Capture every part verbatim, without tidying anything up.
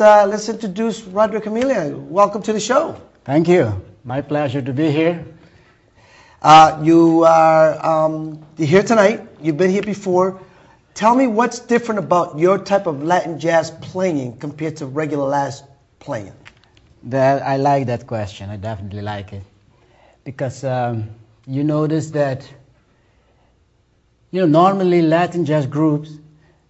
Uh, let's introduce Roderick Amelia. Welcome to the show. Thank you. My pleasure to be here. Uh, you are um, you're here tonight. You've been here before. Tell me what's different about your type of Latin jazz playing compared to regular jazz playing. That, I like that question. I definitely like it. Because um, you notice that, you know, normally Latin jazz groups,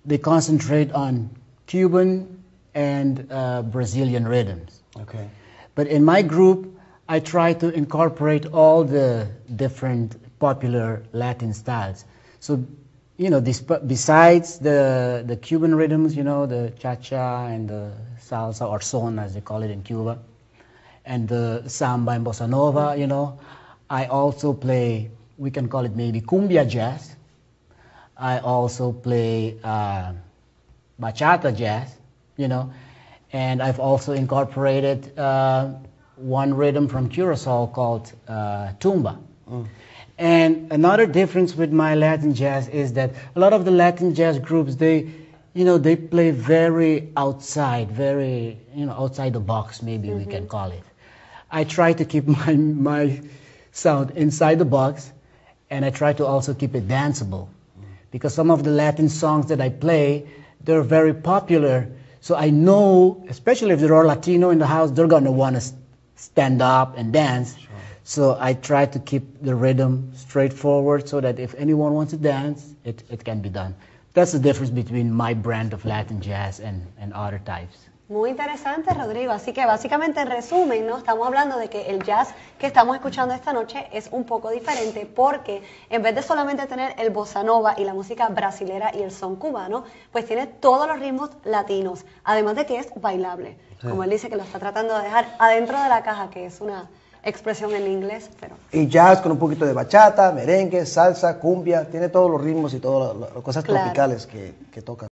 they concentrate on Cuban and uh, Brazilian rhythms. Okay. But in my group, I try to incorporate all the different popular Latin styles. So, you know, this, besides the, the Cuban rhythms, you know, the cha-cha and the salsa or son, as they call it in Cuba, and the samba and bossa nova, you know, I also play, we can call it maybe cumbia jazz. I also play uh, bachata jazz. You know, and I've also incorporated uh, one rhythm from Curacao called uh, tumba. Mm. And another difference with my Latin jazz is that a lot of the Latin jazz groups, they, you know, they play very outside, very, you know, outside the box, maybe mm-hmm. we can call it. I try to keep my, my sound inside the box, and I try to also keep it danceable. Mm. Because some of the Latin songs that I play, they're very popular. So I know, especially if there are Latino in the house, they're going to want to stand up and dance. Sure. So I try to keep the rhythm straightforward so that if anyone wants to dance, it, it can be done. That's the difference between my brand of Latin jazz and, and other types. Muy interesante, Rodrigo. Así que básicamente en resumen, ¿no? Estamos hablando de que el jazz que estamos escuchando esta noche es un poco diferente porque en vez de solamente tener el bossa nova y la música brasilera y el son cubano, pues tiene todos los ritmos latinos, además de que es bailable. Sí. Como él dice que lo está tratando de dejar adentro de la caja, que es una expresión en inglés, pero... Y jazz con un poquito de bachata, merengue, salsa, cumbia, tiene todos los ritmos y todas las cosas claro. tropicales que, que tocan.